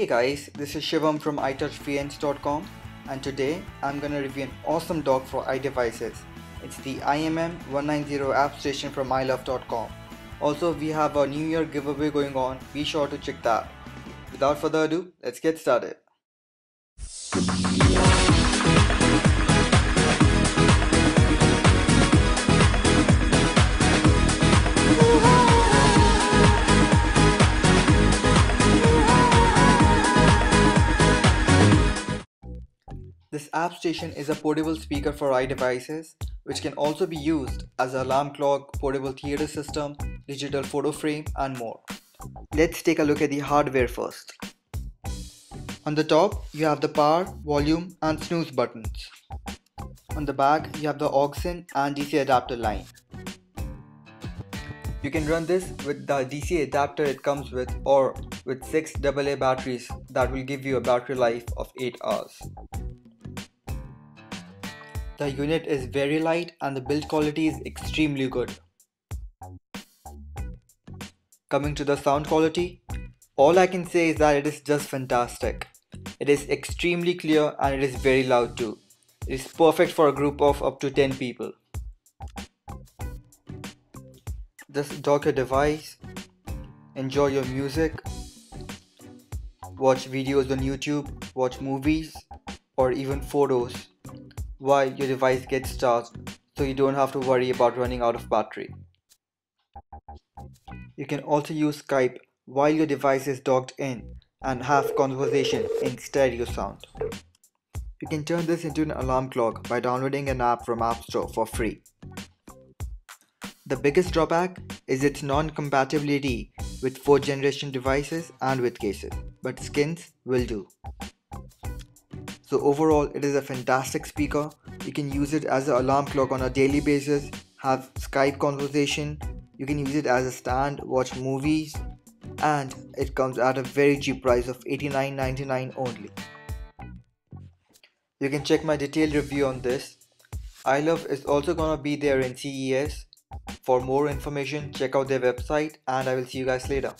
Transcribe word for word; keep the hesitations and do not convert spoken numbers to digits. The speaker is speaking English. Hey guys, this is Shivam from i touch V N S dot com, and today I'm gonna review an awesome dock for iDevices. It's the I M M one ninety app station from i Luv dot com. Also, we have a New Year giveaway going on, be sure to check that. Without further ado, let's get started. This app station is a portable speaker for iDevices, which can also be used as an alarm clock, portable theater system, digital photo frame, and more. Let's take a look at the hardware first. On the top, you have the power, volume, and snooze buttons. On the back, you have the aux in and D C adapter line. You can run this with the D C adapter it comes with, or with six double A batteries that will give you a battery life of eight hours. The unit is very light and the build quality is extremely good. Coming to the sound quality, all I can say is that it is just fantastic. It is extremely clear and it is very loud too. It is perfect for a group of up to ten people. Just dock your device, enjoy your music, watch videos on YouTube, watch movies or even photos while your device gets charged, so you don't have to worry about running out of battery. You can also use Skype while your device is docked in and have conversation in stereo sound. You can turn this into an alarm clock by downloading an app from App Store for free. The biggest drawback is its non-compatibility with fourth generation devices and with cases, but skins will do. So overall, it is a fantastic speaker. You can use it as an alarm clock on a daily basis, have Skype conversation, you can use it as a stand, watch movies, and it comes at a very cheap price of eighty-nine ninety-nine only. You can check my detailed review on this. iLuv is also gonna be there in C E S. For more information, check out their website, and I will see you guys later.